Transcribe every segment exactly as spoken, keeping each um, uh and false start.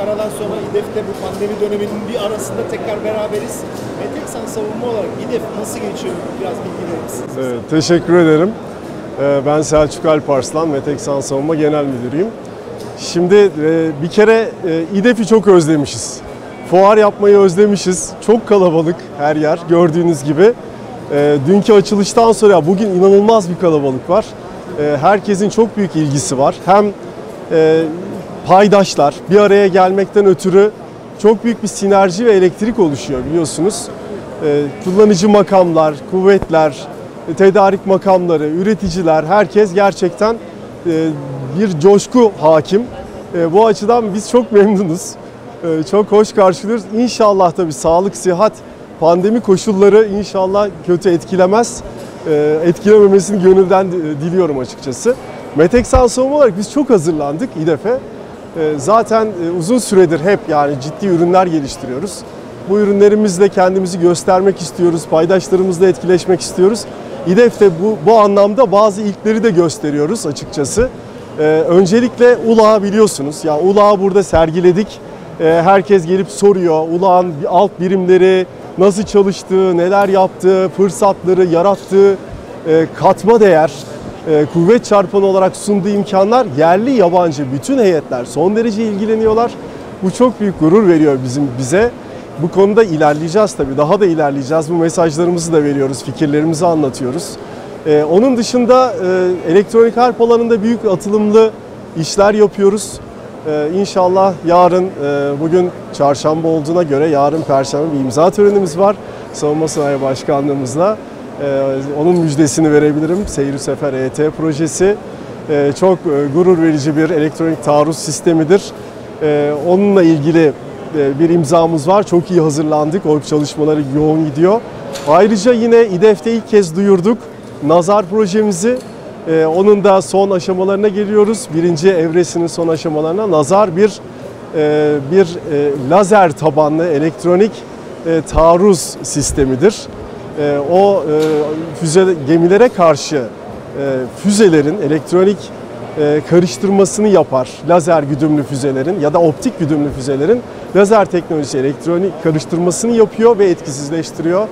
bir aradan sonra İDEF'te bu pandemi döneminin bir arasında tekrar beraberiz. Meteksan Savunma olarak İDEF nasıl geçiyor? Biraz bilgi verir misiniz? Evet, teşekkür ederim. Ben Selçuk Alparslan, Meteksan Savunma Genel Müdürüyüm. Şimdi bir kere İDEF'i çok özlemişiz. Fuar yapmayı özlemişiz. Çok kalabalık her yer gördüğünüz gibi. Dünkü açılıştan sonra bugün inanılmaz bir kalabalık var. Herkesin çok büyük ilgisi var. Hem paydaşlar bir araya gelmekten ötürü çok büyük bir sinerji ve elektrik oluşuyor biliyorsunuz. Kullanıcı makamlar, kuvvetler, tedarik makamları, üreticiler, herkes gerçekten bir coşku hakim. Bu açıdan biz çok memnunuz. Çok hoş karşılıyoruz. İnşallah tabii sağlık, sıhhat, pandemi koşulları inşallah kötü etkilemez. Etkilememesini gönülden diliyorum açıkçası. Meteksan Savunma olarak biz çok hazırlandık İDEF'e. Zaten uzun süredir hep yani ciddi ürünler geliştiriyoruz. Bu ürünlerimizle kendimizi göstermek istiyoruz, paydaşlarımızla etkileşmek istiyoruz. İDEF'te bu, bu anlamda bazı ilkleri de gösteriyoruz açıkçası. Ee, öncelikle U L A Q'ı biliyorsunuz. Yani U L A Q'ı burada sergiledik. Ee, herkes gelip soruyor U L A Q'ın alt birimleri nasıl çalıştığı, neler yaptığı, fırsatları yarattığı, e, katma değer, e, kuvvet çarpanı olarak sunduğu imkanlar yerli yabancı bütün heyetler son derece ilgileniyorlar. Bu çok büyük gurur veriyor bizim bize. Bu konuda ilerleyeceğiz tabii, daha da ilerleyeceğiz. Bu mesajlarımızı da veriyoruz, fikirlerimizi anlatıyoruz. Ee, onun dışında e, elektronik harp alanında büyük atılımlı işler yapıyoruz. Ee, inşallah yarın, e, bugün çarşamba olduğuna göre yarın perşembe bir imza törenimiz var. Savunma Sanayi Başkanlığımızla ee, onun müjdesini verebilirim. Seyrüsefer E T projesi ee, çok e, gurur verici bir elektronik taarruz sistemidir. Ee, onunla ilgili bir imzamız var. Çok iyi hazırlandık. O çalışmaları yoğun gidiyor. Ayrıca yine İDEF'te ilk kez duyurduk Nazar projemizi. Ee, onun da son aşamalarına geliyoruz. Birinci evresinin son aşamalarına. Nazar bir e, bir e, lazer tabanlı elektronik e, taarruz sistemidir. E, o e, füze gemilere karşı e, füzelerin elektronik karıştırmasını yapar. Lazer güdümlü füzelerin ya da optik güdümlü füzelerin lazer teknolojisi elektronik karıştırmasını yapıyor ve etkisizleştiriyor.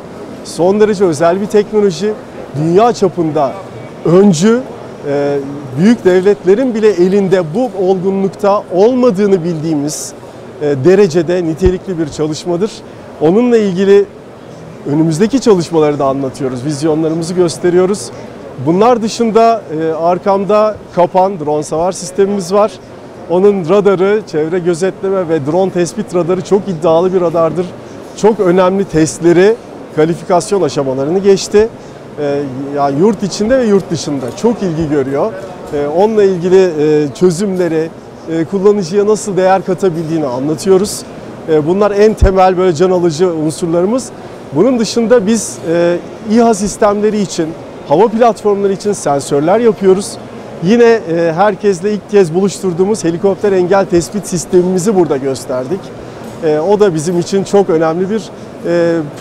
Son derece özel bir teknoloji. Dünya çapında öncü, büyük devletlerin bile elinde bu olgunlukta olmadığını bildiğimiz derecede nitelikli bir çalışmadır. Onunla ilgili önümüzdeki çalışmaları da anlatıyoruz. Vizyonlarımızı gösteriyoruz. Bunlar dışında e, arkamda Kapan drone savar sistemimiz var. Onun radarı, çevre gözetleme ve drone tespit radarı çok iddialı bir radardır. Çok önemli testleri, kalifikasyon aşamalarını geçti. E, yani yurt içinde ve yurt dışında çok ilgi görüyor. E, onunla ilgili e, çözümleri, e, kullanıcıya nasıl değer katabildiğini anlatıyoruz. E, bunlar en temel böyle can alıcı unsurlarımız. Bunun dışında biz e, İHA sistemleri için, hava platformları için sensörler yapıyoruz. Yine herkesle ilk kez buluşturduğumuz helikopter engel tespit sistemimizi burada gösterdik. O da bizim için çok önemli bir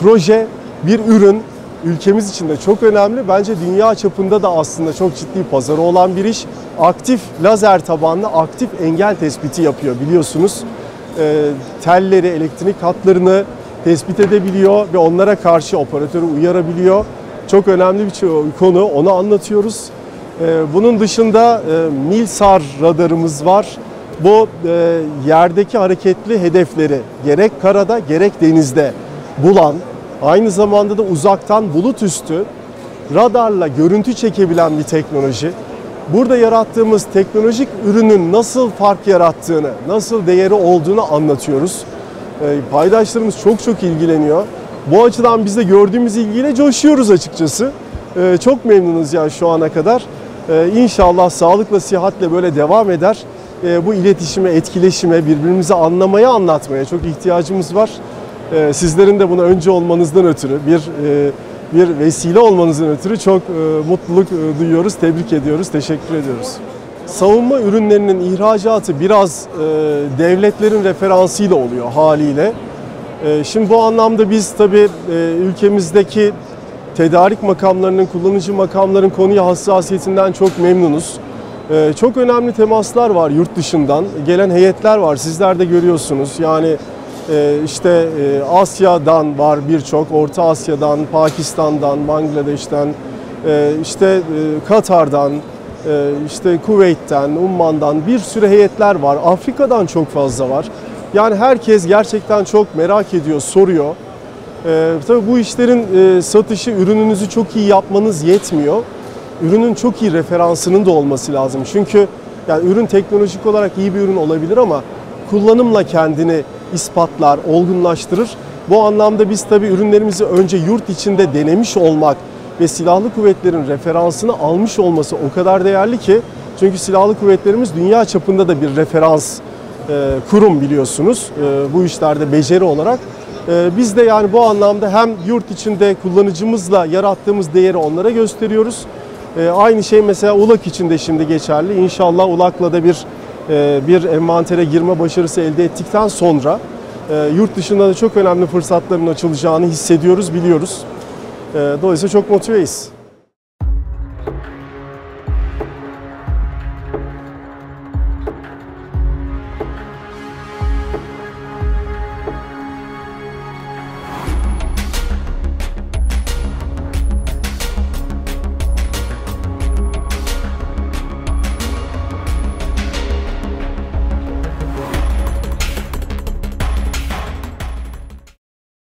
proje, bir ürün. Ülkemiz için de çok önemli. Bence dünya çapında da aslında çok ciddi pazarı olan bir iş. Aktif lazer tabanlı aktif engel tespiti yapıyor biliyorsunuz. Telleri, elektrik hatlarını tespit edebiliyor ve onlara karşı operatörü uyarabiliyor. Çok önemli bir konu, onu anlatıyoruz. Bunun dışında MilSAR radarımız var. Bu yerdeki hareketli hedefleri gerek karada gerek denizde bulan, aynı zamanda da uzaktan bulut üstü radarla görüntü çekebilen bir teknoloji. Burada yarattığımız teknolojik ürünün nasıl fark yarattığını, nasıl değeri olduğunu anlatıyoruz. Paydaşlarımız çok çok ilgileniyor. Bu açıdan biz de gördüğümüz ilgiyle coşuyoruz açıkçası. Ee, çok memnunuz yani şu ana kadar. Ee, inşallah sağlıkla, sıhhatle böyle devam eder. Ee, bu iletişime, etkileşime, birbirimizi anlamaya, anlatmaya çok ihtiyacımız var. Ee, sizlerin de buna önce olmanızdan ötürü, bir e, bir vesile olmanızdan ötürü çok e, mutluluk e, duyuyoruz, tebrik ediyoruz, teşekkür ediyoruz. Savunma ürünlerinin ihracatı biraz e, devletlerin referansıyla oluyor haliyle. Şimdi bu anlamda biz tabii ülkemizdeki tedarik makamlarının, kullanıcı makamların konuya hassasiyetinden çok memnunuz. Çok önemli temaslar var yurt dışından. Gelen heyetler var. Sizler de görüyorsunuz. Yani işte Asya'dan var birçok. Orta Asya'dan, Pakistan'dan, Bangladeş'ten, işte Katar'dan, işte Kuveyt'ten, Umman'dan bir sürü heyetler var. Afrika'dan çok fazla var. Yani herkes gerçekten çok merak ediyor, soruyor. Tabii bu işlerin satışı, ürününüzü çok iyi yapmanız yetmiyor. Ürünün çok iyi referansının da olması lazım. Çünkü yani ürün teknolojik olarak iyi bir ürün olabilir ama kullanımla kendini ispatlar, olgunlaştırır. Bu anlamda biz tabii ürünlerimizi önce yurt içinde denemiş olmak ve silahlı kuvvetlerin referansını almış olması o kadar değerli ki. Çünkü silahlı kuvvetlerimiz dünya çapında da bir referans e, kurum biliyorsunuz e, bu işlerde beceri olarak. E, biz de yani bu anlamda hem yurt içinde kullanıcımızla yarattığımız değeri onlara gösteriyoruz. E, aynı şey mesela U L A Q için de şimdi geçerli. İnşallah U L A Q'la da bir e, bir envantere girme başarısı elde ettikten sonra e, yurt dışında da çok önemli fırsatların açılacağını hissediyoruz, biliyoruz. E, dolayısıyla çok motiveyiz.